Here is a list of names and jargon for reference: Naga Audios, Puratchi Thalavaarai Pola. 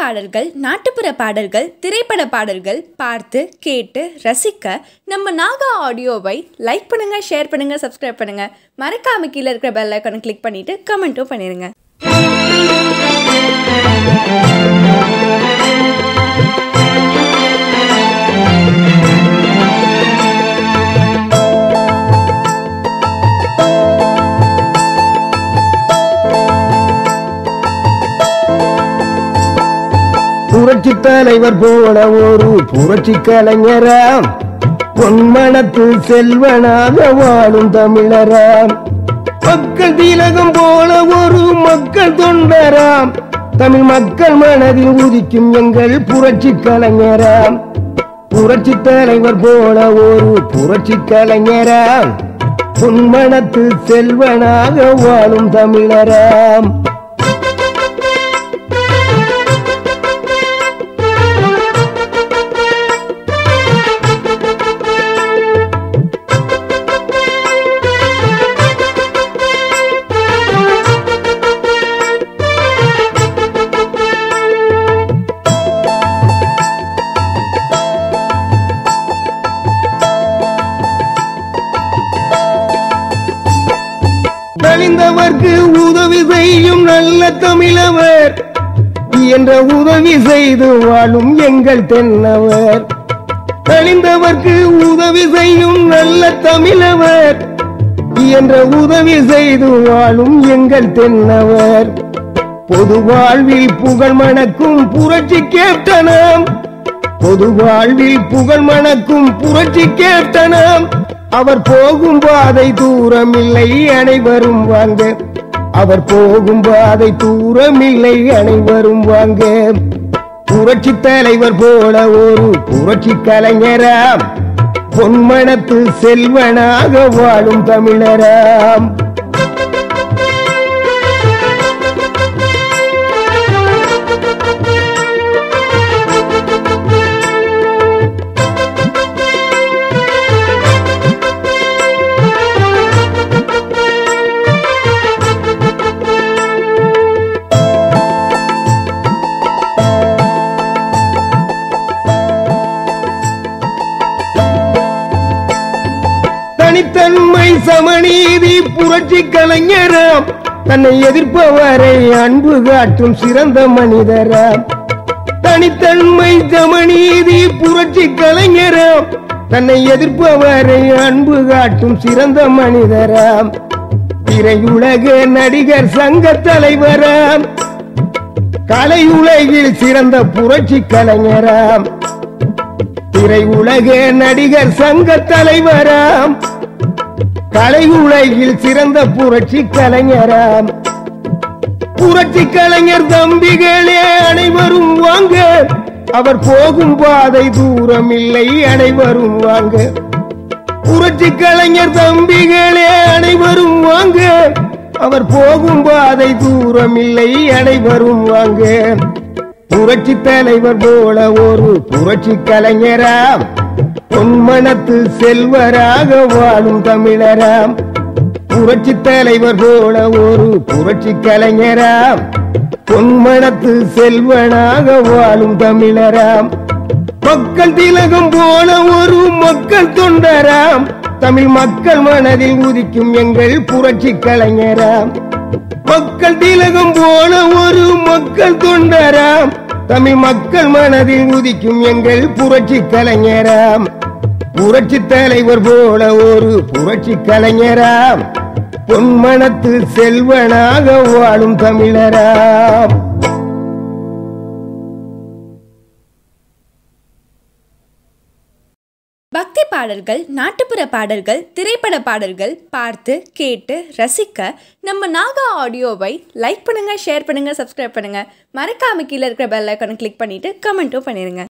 பாடல்கள், நாட்டுப்புற பாடல்கள், திரைப்பட பாடல்கள் பார்த்து கேட்டு ரசிக்க நம்ம நாகா ஆடியோவை லைக் பண்ணுங்க, ஷேர் பண்ணுங்க, சப்ஸ்கிரைப் பண்ணுங்க. மறக்காம கீழே இருக்கிற பெல் ஐகானை கிளிக் பண்ணிட்டு கமெண்ட்டும் பண்ணிருங்க. புரட்சி தலைவர் போல ஒரு புரட்சி கலைஞராம், பொன்மனத்து செல்வனாக வாழும் தமிழராம், மக்கள் திலகம் போல ஒரு மக்கள் தொண்டராம், தமிழ் மக்கள் மனதில் உதிக்கும் எங்கள் புரட்சி கலைஞராம். புரட்சி தலைவர் போல ஒரு புரட்சி கலைஞராம், பொன்மனத்து செல்வனாக வாழும் தமிழராம். நலிந்தவர்க்கு உதவி செய்யும் நல்ல தமிழவர், என்ற உதவி செய்து வாழும் எங்கள் தென்னவர். நலிந்தவர்க்கு உதவி செய்யும் நல்ல தமிழவர், என்ற உதவி செய்து வாழும் எங்கள் தென்னவர். பொது வாழ்வில் புகழ் மணக்கும் புரட்சி கேப்டனாம், பொது வாழ்வில் புகழ் மணக்கும் புரட்சி கேப்டனாம், அவர் போகும் பாதை தூரமில்லை அனைவரும் வாங்க, அவர் போகும் பாதை தூரமில்லை அனைவரும் வாங்க. புரட்சி தலைவர் போல ஒரு புரட்சி கலைஞராம், பொன்மனத்து செல்வனாக வாழும் தமிழராம். தனித்தன்மை சமநீதி புரட்சி கலைஞராம், தன்னை எதிர்ப்பவரை அன்பு காட்டும் சிறந்த மனிதராம். தனித்தன்மை சமநீதி புரட்சி கலைஞராம், தன்னை எதிர்ப்பவரை அன்பு காட்டும் சிறந்த மனிதராம். திரையுலக நடிகர் சங்க தலைவராம், கலையுலகில் சிறந்த புரட்சி கலைஞராம். திரையுலக நடிகர் சங்க தலைவராம், கலை உலகில் சிறந்த புரட்சி கலைஞராம். புரட்சி கலைஞர் தம்பிகளே அனைவரும் வாங்க, அவர் போகும் பாதை தூரம் இல்லை அனைவரும் வாங்க. புரட்சி கலைஞர் தம்பிகளே அனைவரும் வாங்க, அவர் போகும் பாதை தூரம் இல்லை அனைவரும் வாங்க. புரட்சி தலைவர் போல ஒரு புரட்சி கலைஞராம், பொன்மனத்து செல்வராக வாழும் தமிழராம். புரட்சி தலைவர் போல ஒரு புரட்சி கலைஞராம், பொன்மனத்து செல்வனாக வாழும் தமிழராம். மக்கள் திலகம் போல ஒரு மக்கள் தொண்டராம், தமிழ் மக்கள் மனதில் உதிக்கும் எங்கள் புரட்சி கலைஞராம். மக்கள் திலகம் போல ஒரு மக்கள் தொண்டராம், தமிழ் மக்கள் மனதில் உதிக்கும் எங்கள் புரட்சி கலைஞராம். புரட்சி தலைவர் போல ஒரு புரட்சி கலைஞராம், பொன்மனத்து செல்வனாக வாழும் தமிழராம். பக்தி பாடல்கள், நாட்டுப்புற பாடல்கள், திரைப்பட பாடல்கள் பார்த்து கேட்டு ரசிக்க நம்ம நாகா ஆடியோவை லைக் பண்ணுங்க, ஷேர் பண்ணுங்க, சப்ஸ்கிரைப் பண்ணுங்க. மறக்காம கீழே இருக்கிற பெல் ஐகானை கிளிக் பண்ணிட்டு கமெண்ட்டும் பண்ணிருங்க.